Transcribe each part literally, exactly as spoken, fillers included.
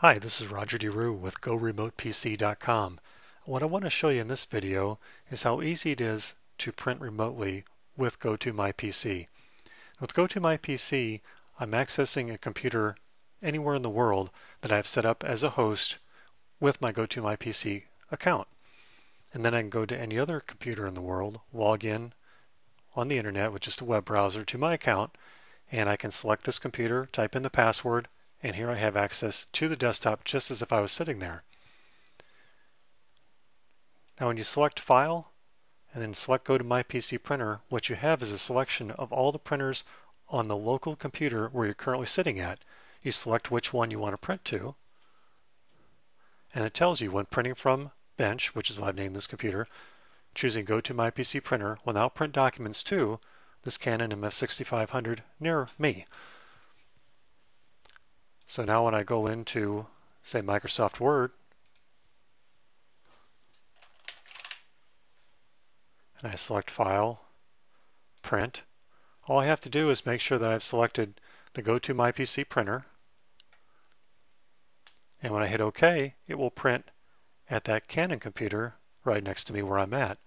Hi, this is Roger DeRue with Go Remote P C dot com. What I want to show you in this video is how easy it is to print remotely with GoToMyPC. With GoToMyPC, I'm accessing a computer anywhere in the world that I've set up as a host with my GoToMyPC account. And then I can go to any other computer in the world, log in on the internet with just a web browser to my account, and I can select this computer, type in the password, and here I have access to the desktop just as if I was sitting there. Now when you select File and then select Go to My P C Printer, what you have is a selection of all the printers on the local computer where you're currently sitting at. You select which one you want to print to, and it tells you when printing from Bench, which is what I've named this computer, choosing Go to My P C Printer will now print documents to this Canon M F sixty-five hundred near me. So now when I go into, say, Microsoft Word, and I select File, Print, all I have to do is make sure that I've selected the GoToMyPC printer, and when I hit OK, it will print at that Canon computer right next to me where I'm at.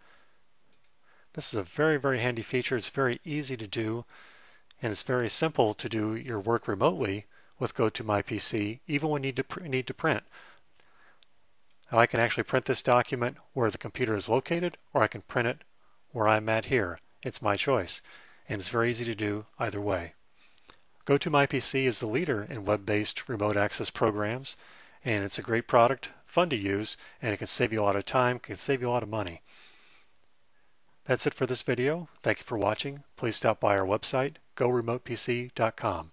This is a very, very handy feature. It's very easy to do, and it's very simple to do your work remotely with GoToMyPC, even when you need to, pr need to print. Now I can actually print this document where the computer is located, or I can print it where I'm at here. It's my choice, and it's very easy to do either way. GoToMyPC is the leader in web-based remote access programs, and it's a great product, fun to use, and it can save you a lot of time, can save you a lot of money. That's it for this video. Thank you for watching. Please stop by our website, Go Remote P C dot com.